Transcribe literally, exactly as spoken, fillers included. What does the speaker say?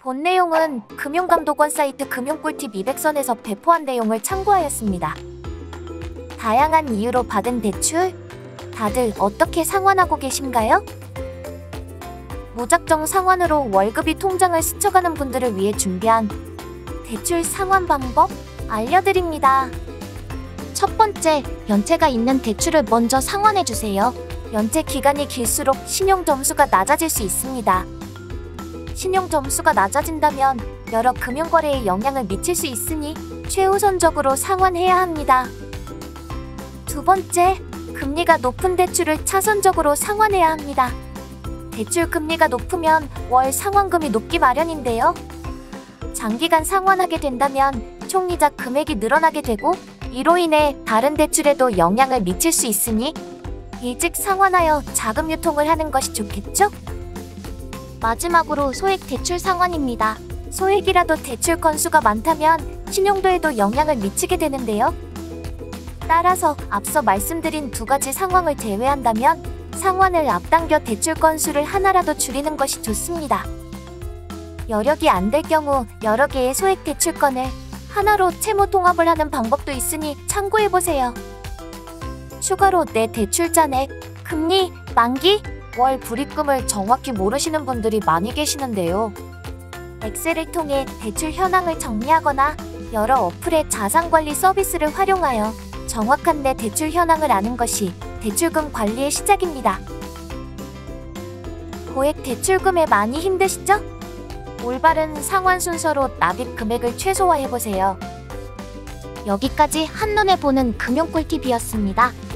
본 내용은 금융감독원 사이트 금융꿀팁 이백 선에서 배포한 내용을 참고하였습니다. 다양한 이유로 받은 대출, 다들 어떻게 상환하고 계신가요? 무작정 상환으로 월급이 통장을 스쳐가는 분들을 위해 준비한 대출 상환 방법 알려드립니다. 첫 번째, 연체가 있는 대출을 먼저 상환해주세요. 연체 기간이 길수록 신용 점수가 낮아질 수 있습니다. 신용 점수가 낮아진다면 여러 금융거래에 영향을 미칠 수 있으니 최우선적으로 상환해야 합니다. 두 번째, 금리가 높은 대출을 차선적으로 상환해야 합니다. 대출 금리가 높으면 월 상환금이 높기 마련인데요. 장기간 상환하게 된다면 총이자 금액이 늘어나게 되고 이로 인해 다른 대출에도 영향을 미칠 수 있으니 일찍 상환하여 자금 유통을 하는 것이 좋겠죠? 마지막으로 소액 대출 상환입니다. 소액이라도 대출 건수가 많다면 신용도에도 영향을 미치게 되는데요. 따라서 앞서 말씀드린 두 가지 상황을 제외한다면 상환을 앞당겨 대출 건수를 하나라도 줄이는 것이 좋습니다. 여력이 안 될 경우 여러 개의 소액 대출건을 하나로 채무 통합을 하는 방법도 있으니 참고해보세요. 추가로 내 대출 잔액, 금리, 만기, 월 불입금을 정확히 모르시는 분들이 많이 계시는데요. 엑셀을 통해 대출 현황을 정리하거나 여러 어플의 자산관리 서비스를 활용하여 정확한 내 대출 현황을 아는 것이 대출금 관리의 시작입니다. 고액 대출금에 많이 힘드시죠? 올바른 상환 순서로 납입 금액을 최소화해보세요. 여기까지 한눈에 보는 금융꿀팁이었습니다.